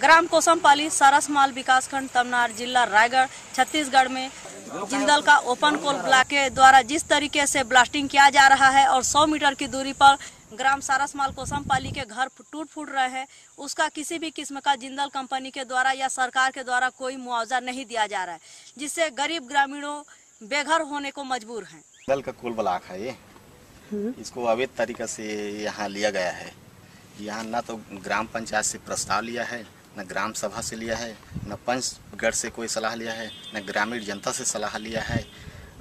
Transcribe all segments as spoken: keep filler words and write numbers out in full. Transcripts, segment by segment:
ग्राम कोसमपाली सारसमाल विकासखंड तमनार जिला रायगढ़ छत्तीसगढ़ में जिंदल का ओपन कोल ब्लॉक के द्वारा जिस तरीके से ब्लास्टिंग किया जा रहा है और सौ मीटर की दूरी पर ग्राम सारसमाल कोसमपाली के घर टूट फूट रहे हैं, उसका किसी भी किस्म का जिंदल कंपनी के द्वारा या सरकार के द्वारा कोई मुआवजा नहीं दिया जा रहा है, जिससे गरीब ग्रामीणों बेघर होने को मजबूर हैं। जिंदल का कोल ब्लॉक है ये, इसको अवैध तरीके से यहाँ लिया गया है। यहाँ न तो ग्राम पंचायत से प्रस्ताव लिया है, न ग्राम सभा से लिया है, न पंचगढ़ से कोई सलाह लिया है, न ग्रामीण जनता से सलाह लिया है।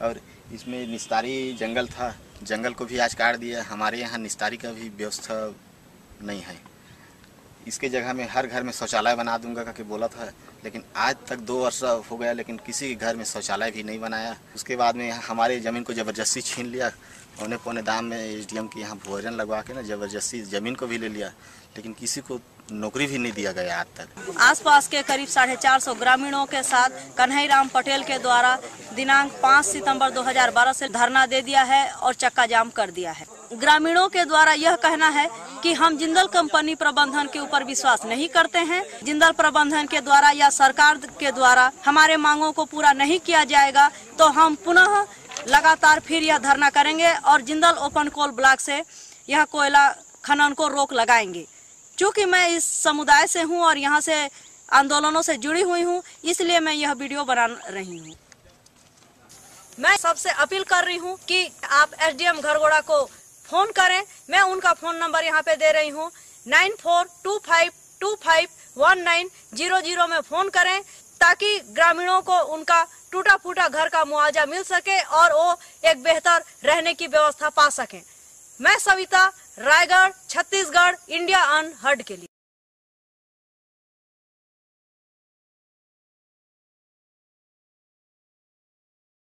और इसमें निस्तारी जंगल था, जंगल को भी आज काट दिया। हमारे यहाँ निस्तारी का भी व्यवस्था नहीं है। इसके जगह में हर घर में शौचालय बना दूंगा करके बोला था, लेकिन आज तक दो वर्ष हो गया लेकिन किसी के घर में शौचालय भी नहीं बनाया। उसके बाद में हमारे ज़मीन को ज़बरदस्ती छीन लिया, पौने पौने दाम में एस डी एम के यहाँ भोजन लगवा के ना ज़बरदस्ती ज़मीन को भी ले लिया, लेकिन किसी को नौकरी भी नहीं दिया गया आज तक। आसपास के करीब साढ़े चार सौ ग्रामीणों के साथ कन्हई राम पटेल के द्वारा दिनांक पाँच सितंबर दो हज़ार बारह से धरना दे दिया है और चक्का जाम कर दिया है। ग्रामीणों के द्वारा यह कहना है कि हम जिंदल कंपनी प्रबंधन के ऊपर विश्वास नहीं करते हैं। जिंदल प्रबंधन के द्वारा या सरकार के द्वारा हमारे मांगों को पूरा नहीं किया जाएगा तो हम पुनः लगातार फिर यह धरना करेंगे और जिंदल ओपन कोल ब्लॉक से यह कोयला खनन को रोक लगाएंगे। चूँकि मैं इस समुदाय से हूँ और यहाँ से आंदोलनों से जुड़ी हुई हूँ, इसलिए मैं यह वीडियो बना रही हूँ। मैं सबसे अपील कर रही हूँ कि आप एसडीएम घरगोड़ा को फोन करें। मैं उनका फोन नंबर यहाँ पे दे रही हूँ, nine four two five two five one nine zero zero में फोन करें ताकि ग्रामीणों को उनका टूटा फूटा घर का मुआवजा मिल सके और वो एक बेहतर रहने की व्यवस्था पा सकें। मैं सविता, रायगढ़, छत्तीसगढ़, इंडिया अनहर्ड के लिए।